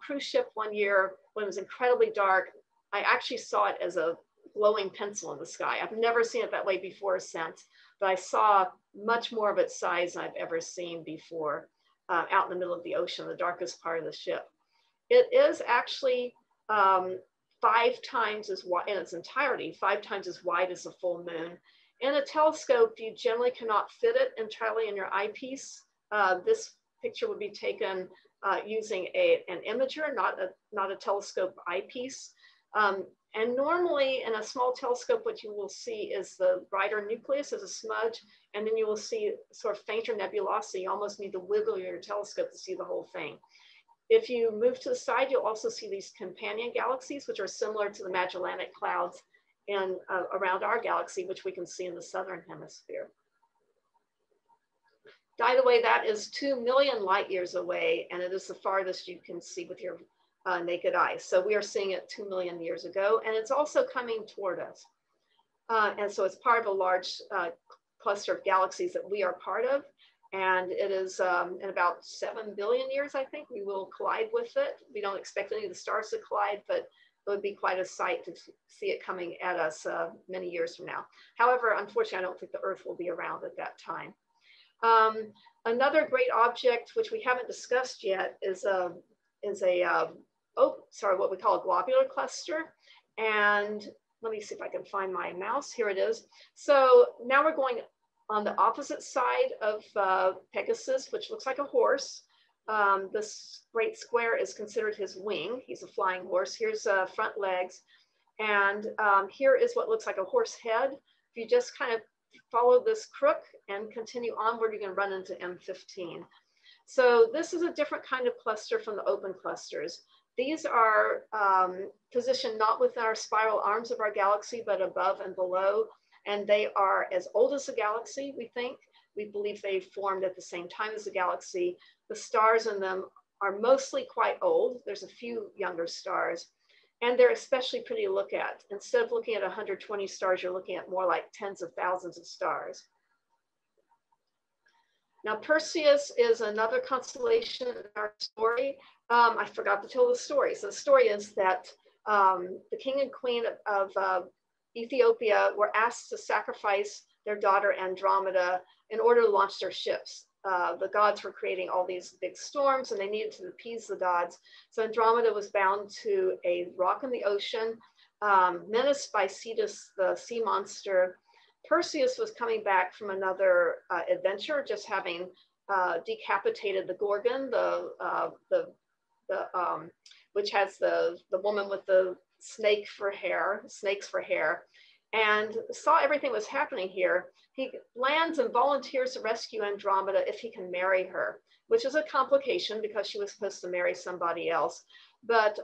cruise ship one year, when it was incredibly dark, I actually saw it as a glowing pencil in the sky. I've never seen it that way before since, but I saw much more of its size than I've ever seen before. Out in the middle of the ocean, the darkest part of the ship. It is actually 5 times as wide, in its entirety, 5 times as wide as the full moon. In a telescope, you generally cannot fit it entirely in your eyepiece. This picture would be taken using an imager, not a telescope eyepiece. And normally in a small telescope, what you will see is the brighter nucleus as a smudge, and then you will see sort of fainter nebulosity. You almost need to wiggle your telescope to see the whole thing. If you move to the side, you'll also see these companion galaxies, which are similar to the Magellanic clouds and around our galaxy, which we can see in the southern hemisphere. By the way, that is 2 million light years away, and it is the farthest you can see with your naked eye. So we are seeing it 2 million years ago, and it's also coming toward us. And so it's part of a large cluster of galaxies that we are part of. And it is in about 7 billion years, I think, we will collide with it. We don't expect any of the stars to collide, but it would be quite a sight to see it coming at us many years from now. However, unfortunately, I don't think the Earth will be around at that time. Another great object, which we haven't discussed yet, is what we call a globular cluster. And let me see if I can find my mouse. Here it is. So now we're going on the opposite side of Pegasus, which looks like a horse. This great square is considered his wing. He's a flying horse. Here's front legs. And here is what looks like a horse head. If you just kind of follow this crook and continue onward, you're gonna run into M15. So this is a different kind of cluster from the open clusters. These are positioned not within our spiral arms of our galaxy, but above and below. And they are as old as the galaxy, we think. We believe they formed at the same time as the galaxy. The stars in them are mostly quite old. There's a few younger stars. And they're especially pretty to look at. Instead of looking at 120 stars, you're looking at more like tens of thousands of stars. Now, Perseus is another constellation in our story. I forgot to tell the story. So the story is that the king and queen of Ethiopia were asked to sacrifice their daughter Andromeda in order to launch their ships. The gods were creating all these big storms and they needed to appease the gods. So Andromeda was bound to a rock in the ocean, menaced by Cetus, the sea monster. Perseus was coming back from another adventure, just having decapitated the Gorgon, which has the woman with the snake for hair, snakes for hair, and saw everything was happening here. He lands and volunteers to rescue Andromeda if he can marry her, which is a complication because she was supposed to marry somebody else. But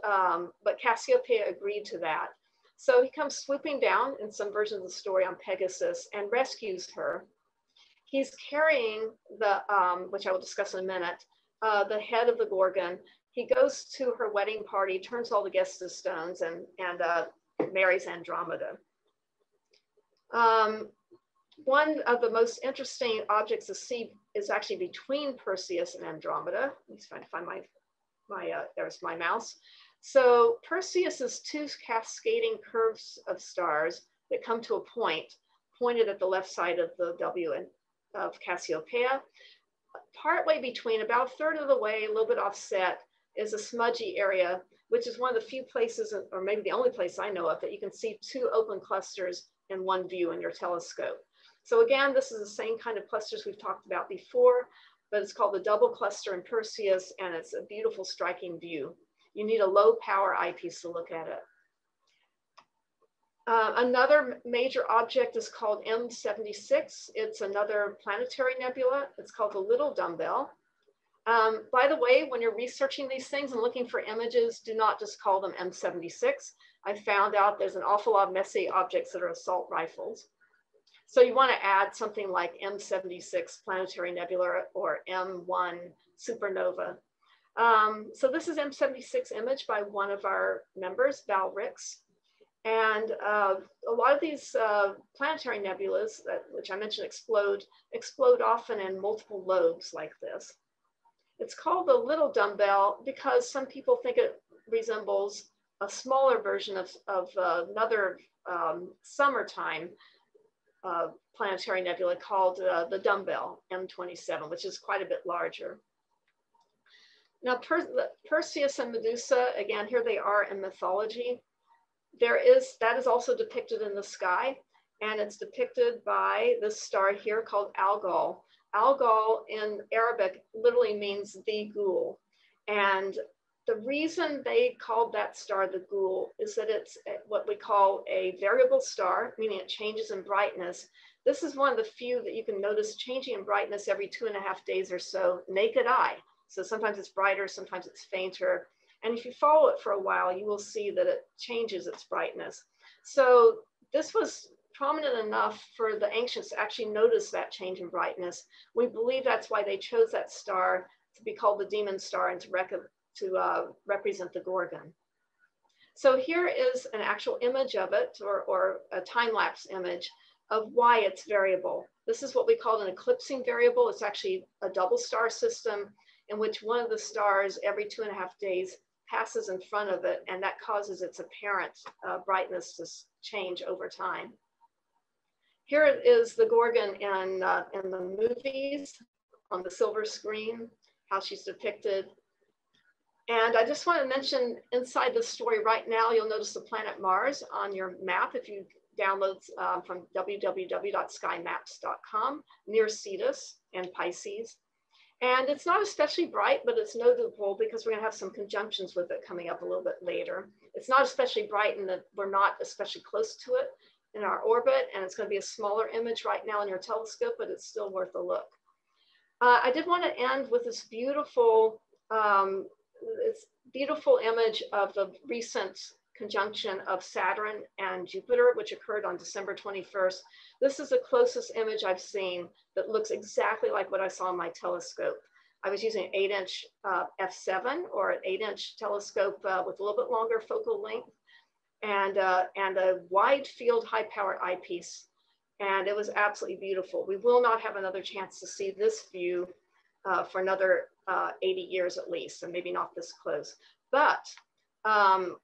Cassiopeia agreed to that. So he comes swooping down in some version of the story on Pegasus and rescues her. He's carrying the, which I will discuss in a minute, the head of the Gorgon. He goes to her wedding party, turns all the guests to stones, and marries Andromeda. One of the most interesting objects to see is actually between Perseus and Andromeda. I'm just trying to find my there's my mouse. So Perseus is two cascading curves of stars that come to a point, pointed at the left side of the W of Cassiopeia. Partway between, about a third of the way, a little bit offset, is a smudgy area, which is one of the few places, or maybe the only place I know of, that you can see two open clusters in one view in your telescope. So again, this is the same kind of clusters we've talked about before, but it's called the double cluster in Perseus, and it's a beautiful, striking view. You need a low power eyepiece to look at it. Another major object is called M76. It's another planetary nebula. It's called the Little Dumbbell. By the way, when you're researching these things and looking for images, do not just call them M76. I found out there's an awful lot of messy objects that are assault rifles. So you want to add something like M76 planetary nebula or M1 supernova. So this is M76 image by one of our members, Val Ricks. And a lot of these planetary nebulas, which I mentioned explode often in multiple lobes like this. It's called the Little Dumbbell because some people think it resembles a smaller version of another summertime planetary nebula called the Dumbbell, M27, which is quite a bit larger. Now, Perseus and Medusa, again, here they are in mythology. That is also depicted in the sky, and it's depicted by this star here called Algol. Algol in Arabic literally means the ghoul. And the reason they called that star the ghoul is that it's what we call a variable star, meaning it changes in brightness. This is one of the few that you can notice changing in brightness every 2.5 days or so, naked eye. So sometimes it's brighter, sometimes it's fainter. And if you follow it for a while, you will see that it changes its brightness. So this was prominent enough for the ancients to actually notice that change in brightness. We believe that's why they chose that star to be called the demon star and to represent the Gorgon. So here is an actual image of it, or a time-lapse image of why it's variable. This is what we call an eclipsing variable. It's actually a double star system in which one of the stars every 2.5 days passes in front of it, and that causes its apparent brightness to change over time. Here is the Gorgon in the movies on the silver screen, how she's depicted. And I just want to mention inside the story right now, you'll notice the planet Mars on your map if you download from www.skymaps.com near Cetus and Pisces. And it's not especially bright, but it's notable because we're going to have some conjunctions with it coming up a little bit later. It's not especially bright in that we're not especially close to it in our orbit, and it's going to be a smaller image right now in your telescope, but it's still worth a look. I did want to end with this beautiful image of the recent conjunction of Saturn and Jupiter, which occurred on December 21st. This is the closest image I've seen that looks exactly like what I saw in my telescope. I was using an 8-inch f/7 or an 8-inch telescope with a little bit longer focal length and a wide field high powered eyepiece. and it was absolutely beautiful. We will not have another chance to see this view for another 80 years at least, and maybe not this close. But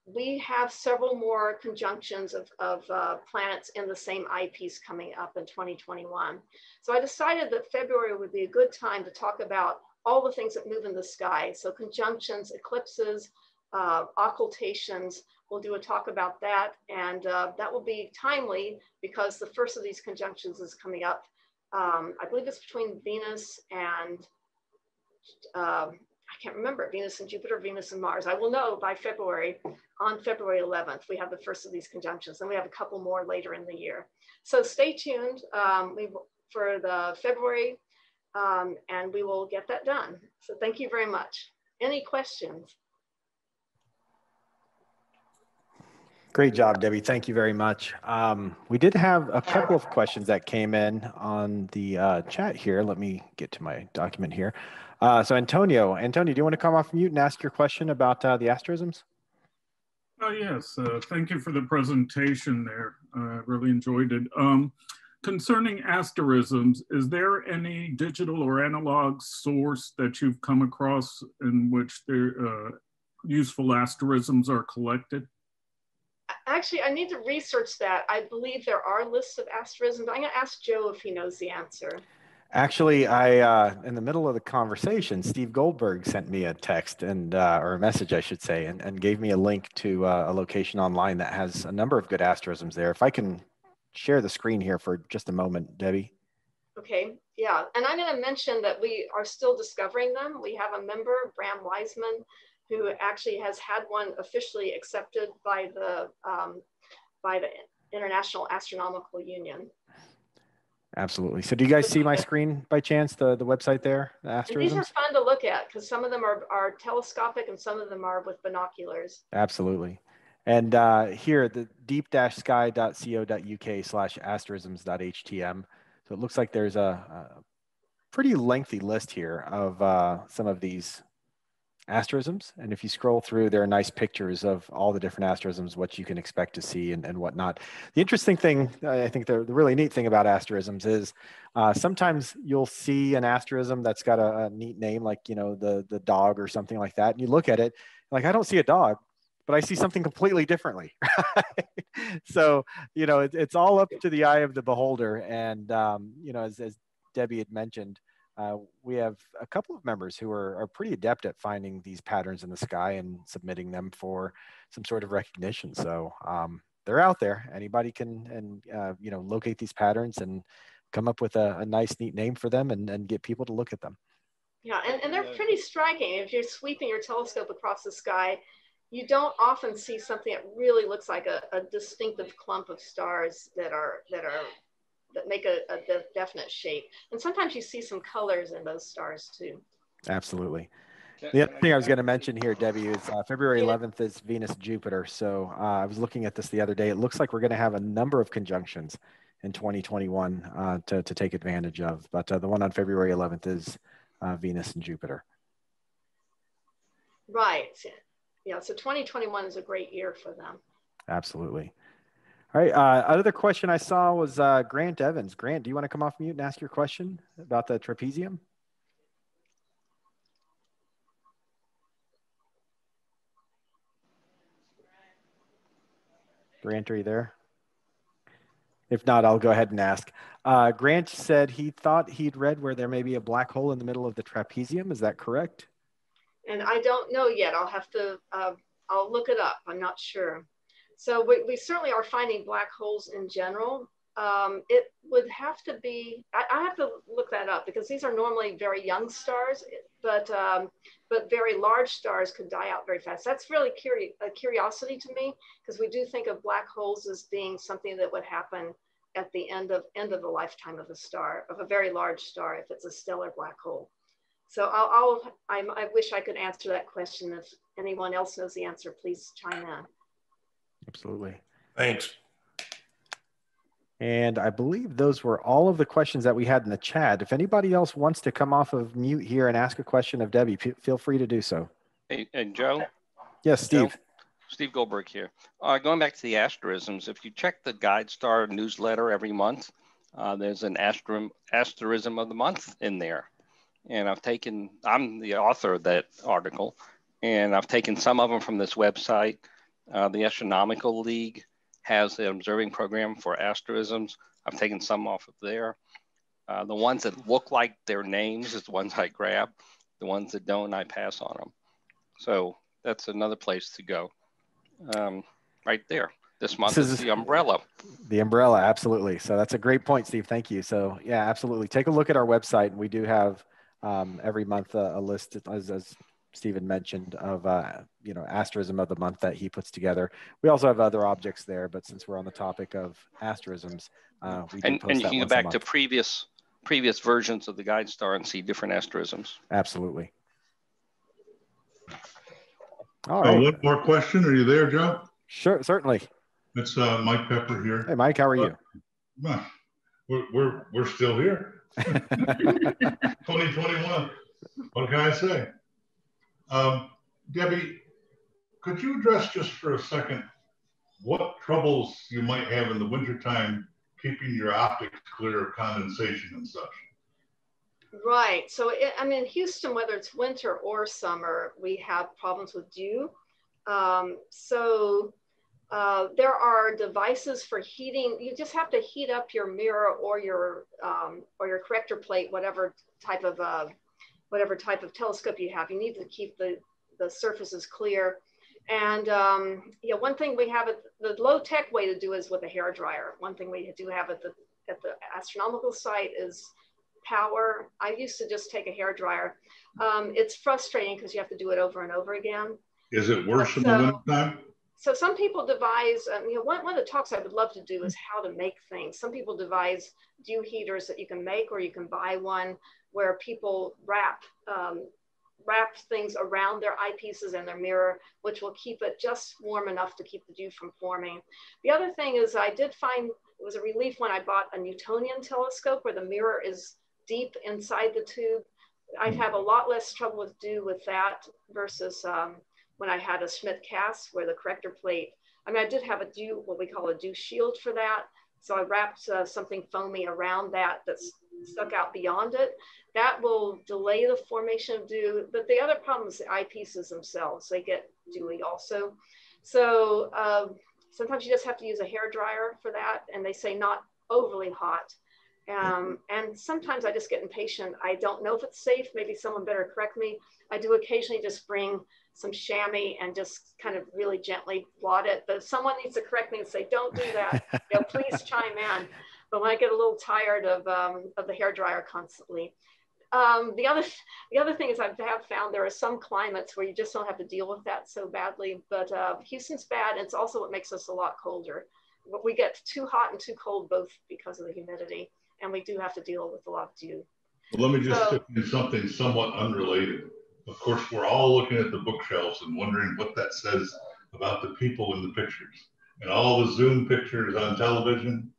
we have several more conjunctions of planets in the same eyepiece coming up in 2021. So I decided that February would be a good time to talk about all the things that move in the sky. So conjunctions, eclipses, occultations, we'll do a talk about that. And that will be timely because the first of these conjunctions is coming up. I believe it's between Venus and, I can't remember, Venus and Jupiter, Venus and Mars. I will know by February, on February 11th, we have the first of these conjunctions, and we have a couple more later in the year. So stay tuned for the February, and we will get that done. So thank you very much. Any questions? Great job, Debbie. Thank you very much. We did have a couple of questions that came in on the chat here. Let me get to my document here. So Antonio, do you want to come off mute and ask your question about the asterisms? Oh, yes. Thank you for the presentation there. I really enjoyed it. Concerning asterisms, is there any digital or analog source that you've come across in which the useful asterisms are collected? Actually, I need to research that. I believe there are lists of asterisms. I'm going to ask Joe if he knows the answer. Actually, I in the middle of the conversation, Steve Goldberg sent me a text and or a message, I should say, and gave me a link to a location online that has a number of good asterisms there. If I can share the screen here for just a moment, Debbie. Okay, yeah. And I'm going to mention that we are still discovering them. We have a member, Bram Wiseman, who actually has had one officially accepted by the International Astronomical Union. Absolutely. So do you guys see my screen by chance, the website there, the asterisms? These are fun to look at because some of them are telescopic and some of them are with binoculars. Absolutely. And here, the deep-sky.co.uk/asterisms.htm. So it looks like there's a pretty lengthy list here of some of these asterisms. And if you scroll through, there are nice pictures of all the different asterisms, what you can expect to see and whatnot. The interesting thing, I think the really neat thing about asterisms is sometimes you'll see an asterism that's got a neat name, like, you know, the dog or something like that. And you look at it, like, I don't see a dog, but I see something completely differently. So, you know, it's all up to the eye of the beholder. And, you know, as Debbie had mentioned, we have a couple of members who are pretty adept at finding these patterns in the sky and submitting them for some sort of recognition. So they're out there. Anybody can you know, locate these patterns and come up with a nice, neat name for them and get people to look at them. Yeah, and they're pretty striking. If you're sweeping your telescope across the sky, you don't often see something that really looks like a distinctive clump of stars that make a definite shape. And sometimes you see some colors in those stars too. Absolutely. The other thing I was going to mention here, Debbie, is February 11th is Venus-Jupiter. So I was looking at this the other day. It looks like we're going to have a number of conjunctions in 2021 to take advantage of. But the one on February 11th is Venus and Jupiter. Right. Yeah, so 2021 is a great year for them. Absolutely. All right, another question I saw was Grant Evans. Grant, do you want to come off mute and ask your question about the trapezium? Grant, are you there? If not, I'll go ahead and ask. Grant said he thought he'd read where there may be a black hole in the middle of the trapezium. Is that correct? And I don't know yet. I'll have to, I'll look it up. I'm not sure. So we certainly are finding black holes in general. It would have to be, I have to look that up because these are normally very young stars, but very large stars could die out very fast. That's really a curiosity to me because we do think of black holes as being something that would happen at the end of the lifetime of a star, of a very large star, if it's a stellar black hole. So I wish I could answer that question. If anyone else knows the answer, please chime in. Absolutely. Thanks. And I believe those were all of the questions that we had in the chat. If anybody else wants to come off of mute here and ask a question of Debbie, feel free to do so. Hey, and Joe? Yes, Steve. Joe? Steve Goldberg here. Going back to the asterisms, if you check the Guide Star newsletter every month, There's an asterism of the month in there. And I'm the author of that article, and I've taken some of them from this website. The Astronomical League has an observing program for asterisms. I've taken some off of there. The ones that look like their names is the ones I grab. The ones that don't, I pass on them. So that's another place to go. Right there. This month is the umbrella. The umbrella, absolutely. So that's a great point, Steve. Thank you. So yeah, absolutely. Take a look at our website. And we do have every month a list, as Stephen mentioned, of asterism of the month that he puts together. We also have other objects there, but since we're on the topic of asterisms, we can post that once a month. And you can go back to previous versions of the guide star and see different asterisms. Absolutely. All right. One more question. Are you there, Joe? Sure, certainly. It's Mike Pepper here. Hey, Mike, how are you? We're still here. 2021. What can I say? Debbie, could you address just for a second what troubles you might have in the wintertime keeping your optics clear of condensation and such? Right. So, I mean, in Houston, whether it's winter or summer, we have problems with dew. There are devices for heating. You just have to heat up your mirror or your corrector plate, whatever type of telescope you have. You need to keep the surfaces clear. And yeah, one thing we have, the low-tech way to do is with a hairdryer. One thing we do have at the astronomical site is power. I used to just take a hairdryer. It's frustrating because you have to do it over and over again. Is it worse in the wintertime? So some people devise, one of the talks I would love to do is how to make things. Some people devise dew heaters that you can make, or you can buy one where people wrap things around their eyepieces and their mirror, which will keep it just warm enough to keep the dew from forming. The other thing is I did find it was a relief when I bought a Newtonian telescope where the mirror is deep inside the tube. I'd have a lot less trouble with dew with that versus when I had a Schmidt cast where the corrector plate, I did have what we call a dew shield for that. So I wrapped something foamy around that's stuck out beyond it. That will delay the formation of dew. But the other problem is the eyepieces themselves. They get dewy also. So sometimes you just have to use a hairdryer for that. And they say not overly hot. And sometimes I just get impatient. I don't know if it's safe. Maybe someone better correct me. I do occasionally just bring some chamois and just kind of really gently blot it. But if someone needs to correct me and say, don't do that, please chime in. But when I get a little tired of the hairdryer constantly. The other thing is I have found there are some climates where you just don't have to deal with that so badly. But Houston's bad. It's also what makes us a lot colder. We get too hot and too cold both because of the humidity. And we do have to deal with a lot of dew. Well, let me just do something somewhat unrelated. Of course, we're all looking at the bookshelves and wondering what that says about the people in the pictures and all the Zoom pictures on television.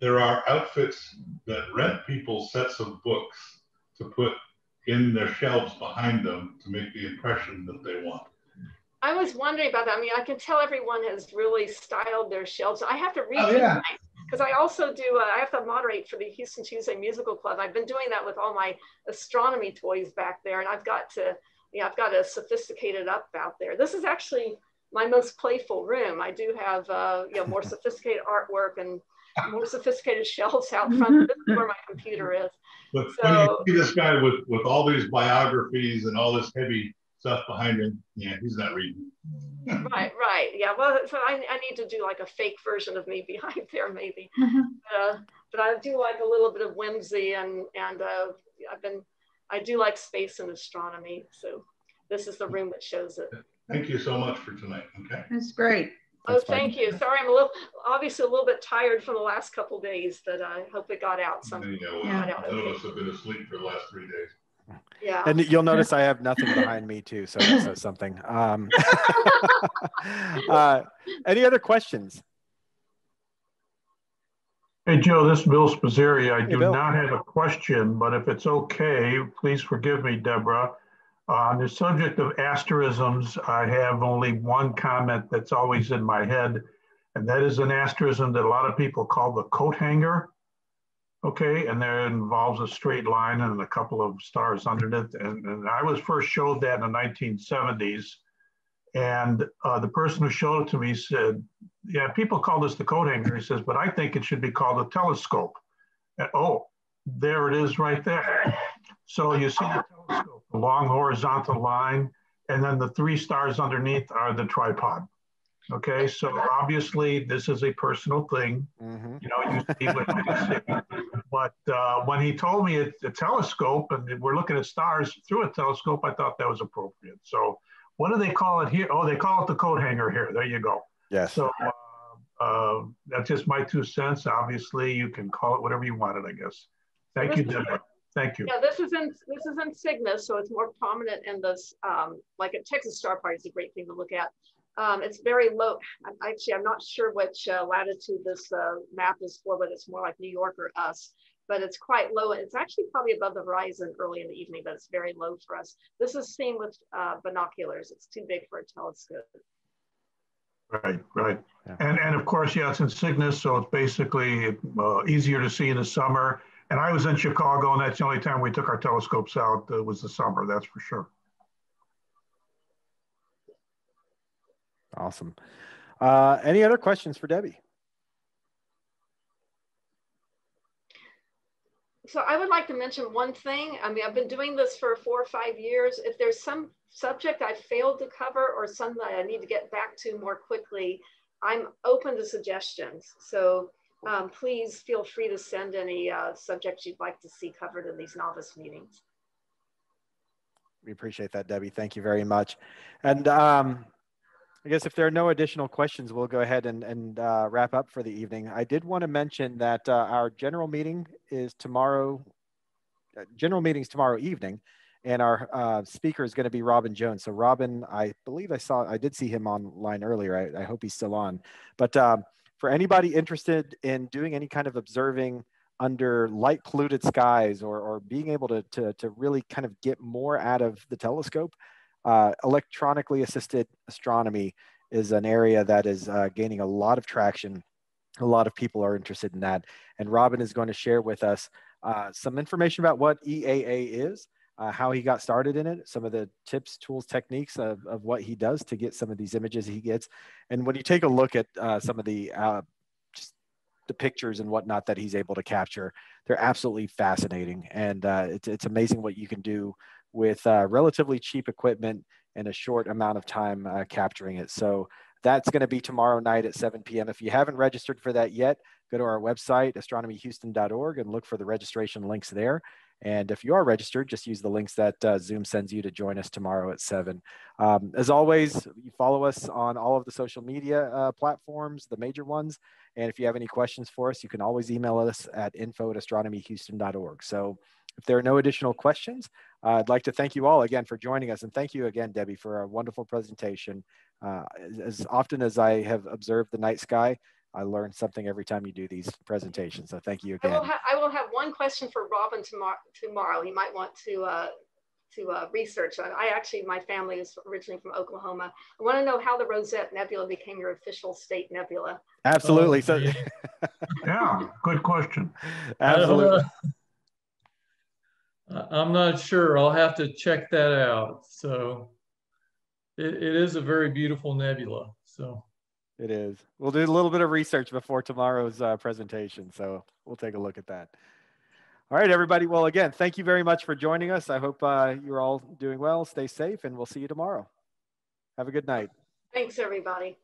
There are outfits that rent people sets of books to put in their shelves behind them to make the impression that they want. I was wondering about that. I can tell everyone has really styled their shelves. I have to read because I also do, I have to moderate for the Houston Tuesday Musical Club. I've been doing that with all my astronomy toys back there, and I've got a sophisticated up out there. This is actually my most playful room. I do have, more sophisticated artwork and more sophisticated shelves out front. This is where my computer is. But so, when you see this guy with all these biographies and all this heavy stuff behind him, yeah, he's not reading. Right. Yeah, well, so I need to do like a fake version of me behind there, maybe. But I do like a little bit of whimsy, and I do like space and astronomy. So this is the room that shows it. Thank you so much for tonight. Okay, that's great. Oh, thank you. Sorry, I'm obviously a little bit tired from the last couple of days, but I hope it got out. None of us have been asleep for the last 3 days. Yeah. And you'll notice I have nothing behind me too, so that says something. Any other questions? Hey, Joe, this is Bill Spazzeri. I do not have a question, but if it's okay, please forgive me, Deborah. On the subject of asterisms, I have only one comment that's always in my head, and that is an asterism that a lot of people call the coat hanger. Okay, and there involves a straight line and a couple of stars underneath. And I was first showed that in the 1970s. And the person who showed it to me said, yeah, people call this the coat hanger. He says, but I think it should be called a telescope. And, oh, there it is right there. So you see the telescope, the long horizontal line, and then the three stars underneath are the tripod. Okay, so obviously this is a personal thing, you know, you see what you see. But when he told me it's a telescope and we're looking at stars through a telescope, I thought that was appropriate. So what do they call it here? Oh, they call it the coat hanger here. There you go. Yes. So that's just my two cents. Obviously, you can call it whatever you wanted, I guess. Thank you, Deborah. Thank you. Yeah, this is in Cygnus, so it's more prominent in this, like a Texas star part is a great thing to look at. It's very low. Actually, I'm not sure which latitude this map is for, but it's more like New York or us. But it's quite low. It's actually probably above the horizon early in the evening, but it's very low for us. This is seen with binoculars. It's too big for a telescope. Right, right. Yeah. And of course, yeah, it's in Cygnus, so it's basically easier to see in the summer. And I was in Chicago, and that's the only time we took our telescopes out was the summer, that's for sure. Awesome. Any other questions for Debbie? So I would like to mention one thing. I mean, I've been doing this for 4 or 5 years. If there's some subject I failed to cover or something I need to get back to more quickly, I'm open to suggestions. So please feel free to send any subjects you'd like to see covered in these novice meetings. We appreciate that, Debbie. Thank you very much. And I guess if there are no additional questions, we'll go ahead and wrap up for the evening. I did want to mention that our general meeting is tomorrow. General meeting's tomorrow evening, and our speaker is going to be Robin Jones. So Robin, I believe I did see him online earlier. I hope he's still on. But for anybody interested in doing any kind of observing under light polluted skies, or being able to really kind of get more out of the telescope, electronically assisted astronomy is an area that is gaining a lot of traction. A lot of people are interested in that. And Robin is going to share with us some information about what EAA is, how he got started in it, some of the tips, tools, techniques of what he does to get some of these images he gets. And when you take a look at some of the pictures and whatnot that he's able to capture, they're absolutely fascinating. And it's amazing what you can do with relatively cheap equipment and a short amount of time capturing it. So that's going to be tomorrow night at 7 p.m. If you haven't registered for that yet, go to our website, astronomyhouston.org, and look for the registration links there. And if you are registered, just use the links that Zoom sends you to join us tomorrow at 7. As always, you follow us on all of the social media platforms, the major ones. And if you have any questions for us, you can always email us at info@astronomyhouston.org. So if there are no additional questions, I'd like to thank you all again for joining us. And thank you again, Debbie, for a wonderful presentation. As often as I have observed the night sky, I learn something every time you do these presentations. So thank you again. I will have one question for Robin tomorrow. He might want to research. I actually, my family is originally from Oklahoma. I want to know how the Rosette Nebula became your official state nebula. Absolutely. So, yeah, good question. Absolutely. I'm not sure. I'll have to check that out. So it is a very beautiful nebula. So it is. We'll do a little bit of research before tomorrow's presentation. So we'll take a look at that. All right, everybody. Well, again, thank you very much for joining us. I hope you're all doing well. Stay safe, and we'll see you tomorrow. Have a good night. Thanks, everybody.